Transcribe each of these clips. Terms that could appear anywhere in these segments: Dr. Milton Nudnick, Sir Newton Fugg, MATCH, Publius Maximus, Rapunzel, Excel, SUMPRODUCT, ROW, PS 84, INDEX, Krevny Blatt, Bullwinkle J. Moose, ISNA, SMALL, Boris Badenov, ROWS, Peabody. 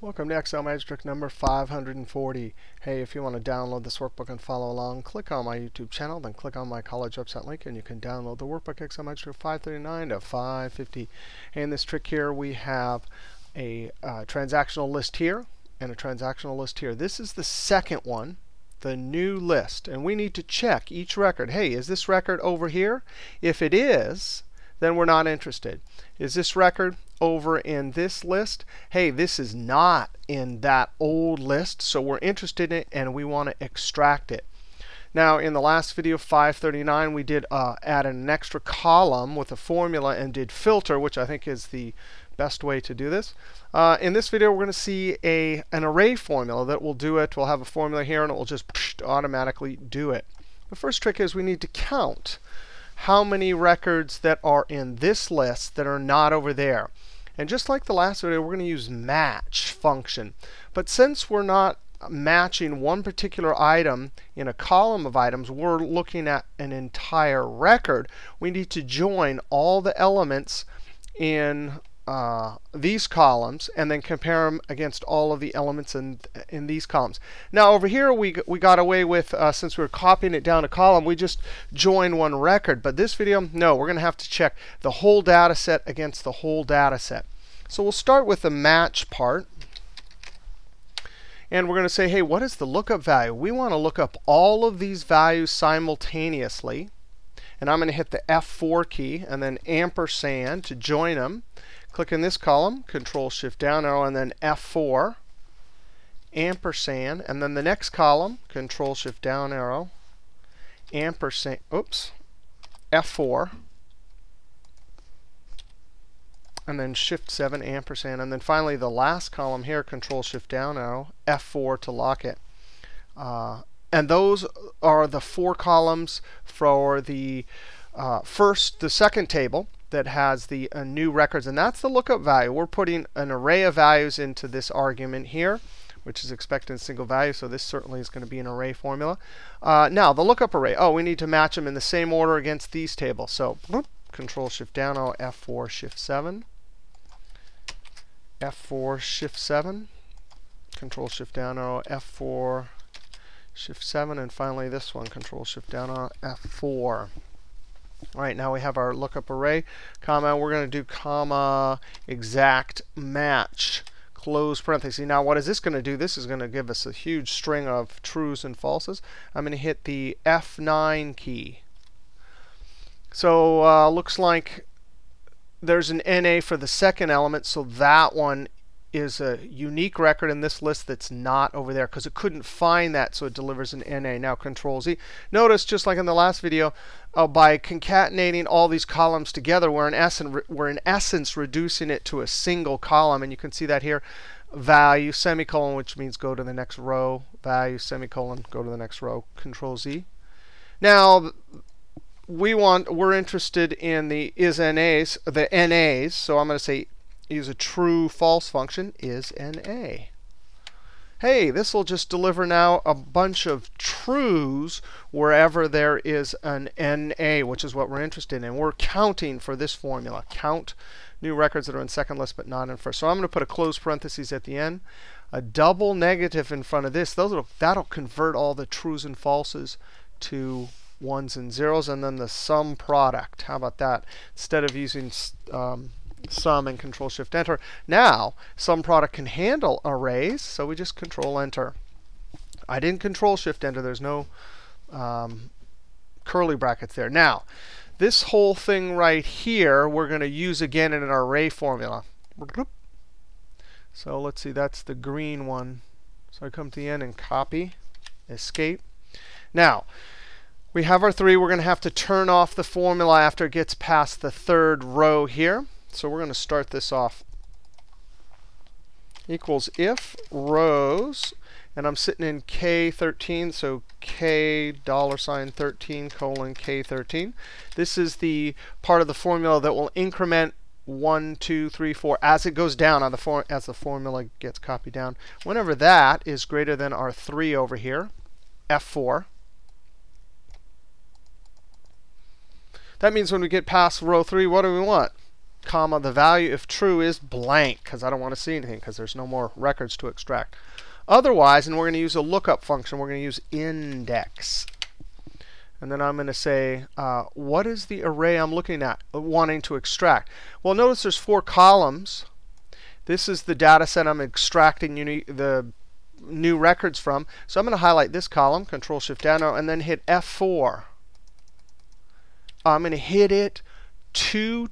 Welcome to Excel Magic Trick number 540. Hey, if you want to download this workbook and follow along, click on my YouTube channel, then click on my college website link, and you can download the workbook Excel Magic Trick 539 to 550. And this trick here, we have a transactional list here and a transactional list here. This is the second one, the new list. And we need to check each record. Hey, is this record over here? If it is, then we're not interested. Is this record over in this list? Hey, this is not in that old list, so we're interested in it and we want to extract it. Now, in the last video, 539, we did add an extra column with a formula and did filter, which I think is the best way to do this. In this video, we're going to see an array formula that will do it. We'll have a formula here and it will just automatically do it. The first trick is we need to count how many records that are in this list that are not over there. And just like the last video, we're going to use match function. But since we're not matching one particular item in a column of items, we're looking at an entire record. We need to join all the elements in these columns and then compare them against all of the elements in these columns. Now over here we got away with, since we were copying it down a column, we just joined one record. But this video, no, we're going to have to check the whole data set against the whole data set. So we'll start with the match part. And we're going to say, hey, what is the lookup value? We want to look up all of these values simultaneously. And I'm going to hit the F4 key and then ampersand to join them. Click in this column, Control-Shift-Down arrow, and then F4, ampersand. And then the next column, Control-Shift-Down arrow, ampersand, oops, F4, and then Shift-7, ampersand. And then finally, the last column here, Control-Shift-Down arrow, F4 to lock it. And those are the four columns for the second table that has the new records. And that's the lookup value. We're putting an array of values into this argument here, which is expected in single value. So this certainly is going to be an array formula. Now, the lookup array. Oh, we need to match them in the same order against these tables. So Control-Shift-Down, F4, Shift-7, F4, Shift-7, Control-Shift-Down, F4, Shift-7, and finally this one, Control-Shift-Down, F4. All right, now we have our lookup array, comma. We're going to do comma exact match, close parenthesis. Now, what is this going to do? This is going to give us a huge string of trues and falses. I'm going to hit the F9 key. So looks like there's an NA for the second element, so that one is a unique record in this list that's not over there because it couldn't find that, so it delivers an NA. Now Control-Z. Notice, just like in the last video, by concatenating all these columns together, we're in essence reducing it to a single column. And you can see that here, value, semicolon, which means go to the next row, value, semicolon, go to the next row, Control-Z. Now, we're interested in the NAs, so I'm going to say use a true false function, is NA. Hey, this will just deliver now a bunch of trues wherever there is an NA, which is what we're interested in. We're counting for this formula. Count new records that are in second list but not in first. So I'm going to put a close parentheses at the end, a double negative in front of this. That'll convert all the trues and falses to ones and zeros, and then the sum product. How about that? Instead of using sum and Control-Shift-Enter. Now, sum product can handle arrays, so we just Control-Enter. I didn't Control-Shift-Enter. There's no curly brackets there. Now, this whole thing right here, we're going to use again in an array formula. So let's see. That's the green one. So I come to the end and copy, escape. Now, we have our three. We're going to have to turn off the formula after it gets past the third row here. So we're going to start this off equals if rows, and I'm sitting in K13, so K$13 colon K13. This is the part of the formula that will increment 1, 2, 3, 4 as it goes down on as the formula gets copied down. Whenever that is greater than our 3 over here, F4. That means when we get past row 3, what do we want? comma, the value, if true, is blank, because I don't want to see anything, because there's no more records to extract. Otherwise, and we're going to use a lookup function, we're going to use INDEX. And then I'm going to say, what is the array I'm looking at, wanting to extract? Well, notice there's 4 columns. This is the data set I'm extracting the new records from. So I'm going to highlight this column, Control-Shift-Down arrow, and then hit F4. I'm going to hit it two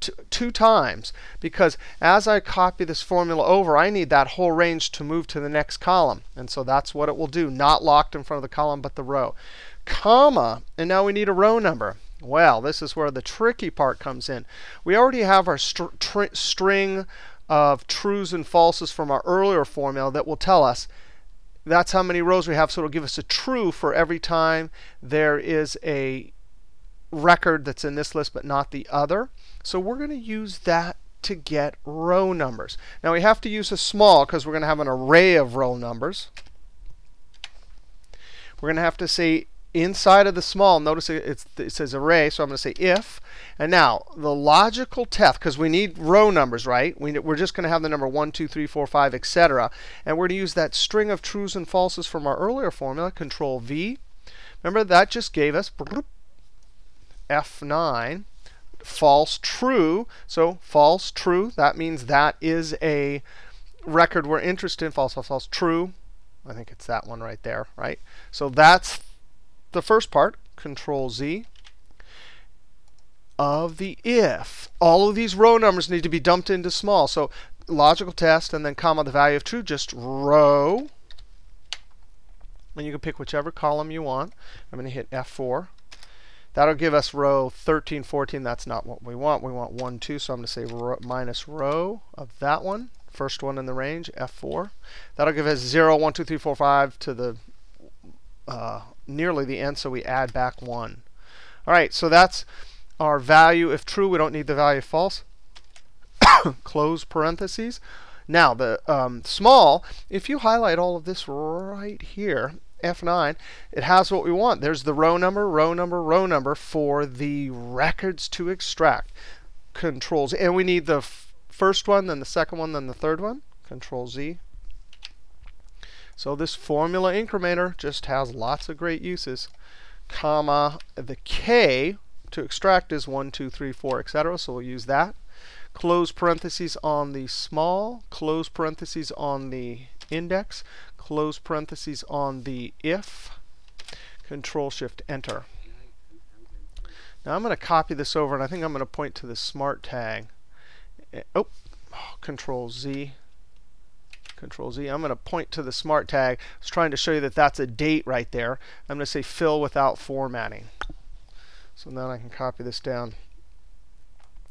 times, because as I copy this formula over, I need that whole range to move to the next column. And so that's what it will do, not locked in front of the column, but the row. Comma, and now we need a row number. Well, this is where the tricky part comes in. We already have our string of trues and falses from our earlier formula that will tell us that's how many rows we have. So it'll give us a true for every time there is a record that's in this list but not the other. So we're going to use that to get row numbers. Now we have to use a small because we're going to have an array of row numbers. We're going to have to say inside of the small, notice it says array, so I'm going to say if. And now the logical test, because we need row numbers, right? We're just going to have the number 1, 2, 3, 4, 5, etc. And we're going to use that string of trues and falses from our earlier formula, Control V. Remember, that just gave us F9, false, true. So false, true, that means that is a record we're interested in, false, false, false, true. I think it's that one right there, right? So that's the first part, Control Z, of the if. All of these row numbers need to be dumped into small. So logical test, and then comma, the value of true, just row. And you can pick whichever column you want. I'm going to hit F4. That'll give us row 13, 14. That's not what we want. We want 1, 2. So I'm going to say minus row of that one. First one in the range, F4. That'll give us 0, 1, 2, 3, 4, 5 to the nearly the end, so we add back 1. All right, so that's our value if true. We don't need the value if false. Close parentheses. Now, the small, if you highlight all of this right here, F9, it has what we want. There's the row number, row number, row number for the records to extract. Controls, and we need the first one, then the second one, then the third one. Control Z. So this formula incrementer just has lots of great uses. Comma, the K to extract is 1, 2, 3, 4, etc. So we'll use that. Close parentheses on the small. Close parentheses on the index. Close parentheses on the if. Control Shift Enter. Now I'm going to copy this over, and I think I'm going to point to the smart tag. Oh, Control Z, Control Z. I'm going to point to the smart tag. I was trying to show you that that's a date right there. I'm going to say fill without formatting. So now I can copy this down.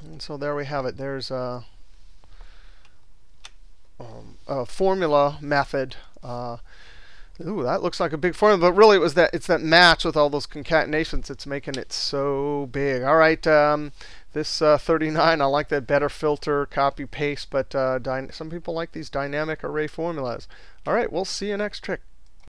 And so there we have it. There's a formula method. Ooh, that looks like a big formula, but really it was that it's that match with all those concatenations that's making it so big. All right, this 39, I like that better, filter, copy, paste, but some people like these dynamic array formulas. All right, we'll see you next trick.